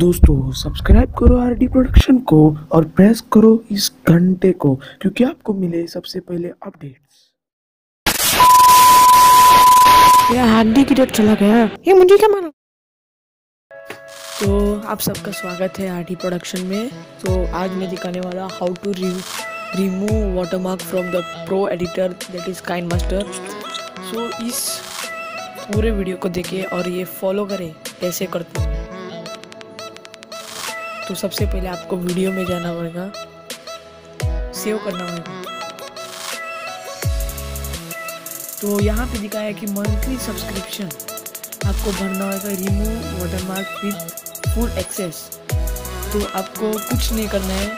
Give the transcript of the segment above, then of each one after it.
दोस्तों सब्सक्राइब करो RD production को और प्रेस करो इस घंटे को, क्योंकि आपको मिले सबसे पहले अपडेट्स। ये आरडी की डेट चला गया, ये मुझे क्या मालूम। तो आप सबका स्वागत है आरडी प्रोडक्शन में। तो आज मैं दिखाने वाला how to remove watermark from the pro editor that is KineMaster. So इस पूरे वीडियो को देखें और ये फॉलो करें कैसे करते हैं। तो सबसे पहले आपको वीडियो में जाना पड़ेगा, सेव करना होगा। तो यहाँ पे दिखाया है कि मंथली सब्सक्रिप्शन आपको भरना होगा, remove watermark with full access. तो आपको कुछ नहीं करना है,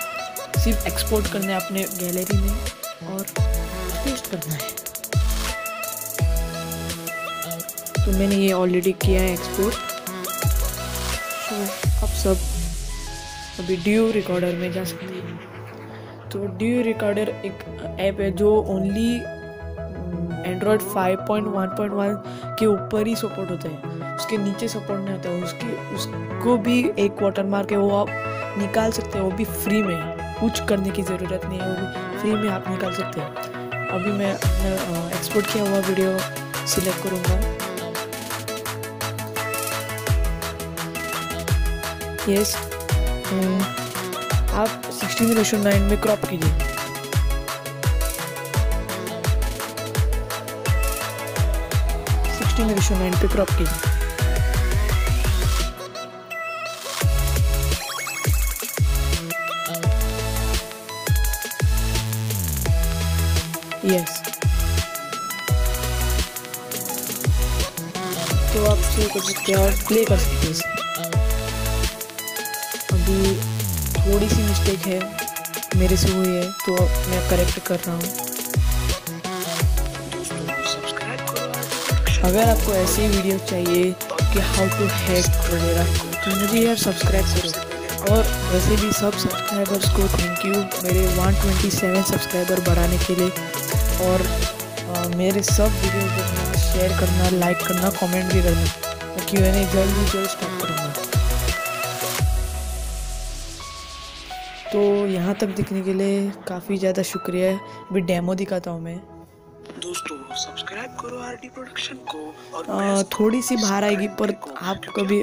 सिर्फ एक्सपोर्ट करना है अपने गैलरी में और पेस्ट करना है। तो मैंने ये ऑलरेडी किया है एक्सपोर्ट। तो अब सब अभी डिव रिकॉर्डर में जा सकते हैं। तो डिव रिकॉर्डर एक ऐप है जो ओनली एंड्रॉयड 5.1.1 के ऊपर ही सपोर्ट होता है, उसके नीचे सपोर्ट नहीं होता है। उसको भी एक वाटरमार्क है, वो आप निकाल सकते हैं, वो भी फ्री में, कुछ करने की ज़रूरत नहीं है, वो भी फ्री में आप निकाल सकते हैं। अभी मैं अपना एक्सपोर्ट किया हुआ वीडियो सिलेक्ट करूँगा। यस, आप 16:9 में क्रॉप कीजिए। पे क्रॉप कीजिए। यस, तो आप सेव कर सकते हैं और प्ले कर सकते हैं। थोड़ी सी मिस्टेक है, मेरे से हुई है, तो मैं करेक्ट कर रहा हूँ। अगर आपको ऐसी वीडियो चाहिए कि हाउ टू हैक वगैरह, तो मुझे यार सब्सक्राइब करो। और वैसे भी सब सब्सक्राइबर्स को थैंक यू मेरे 127 सब्सक्राइबर बढ़ाने के लिए। और मेरे सब वीडियो देखना, शेयर करना, लाइक करना, कमेंट भी करना, और Q&A जल्द स्टार्ट करूँगा। तो यहाँ तक देखने के लिए काफ़ी ज़्यादा शुक्रिया। भी डेमो दिखाता हूँ मैं। दोस्तों सब्सक्राइब करो आरडी प्रोडक्शन को और थोड़ी सी बाहर आएगी, पर आप कभी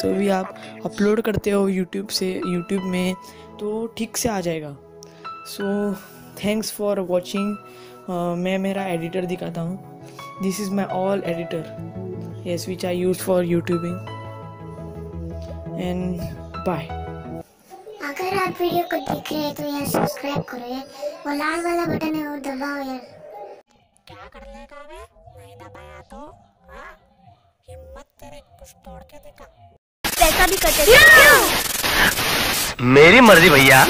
तो भी आप अपलोड करते हो यूट्यूब में तो ठीक से आ जाएगा। So thanks for watching. मैं मेरा एडिटर दिखाता हूँ। This is my all editor, yes, which I use for YouTubing. And bye. अगर आप वीडियो को देख रहे हैं तो यार सब्सक्राइब करो यार, वो लाल वाला बटन है वो दबाओ यार। क्या कर लेगा बे, नहीं दबाया तो हां, हिम्मत तेरी कुछ तोड़ के दिखा। पैसा भी कटेगा, मेरी मर्जी भैया,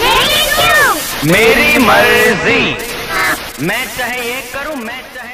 मेरी मर्जी। मैं चाहे ये करूं, मैं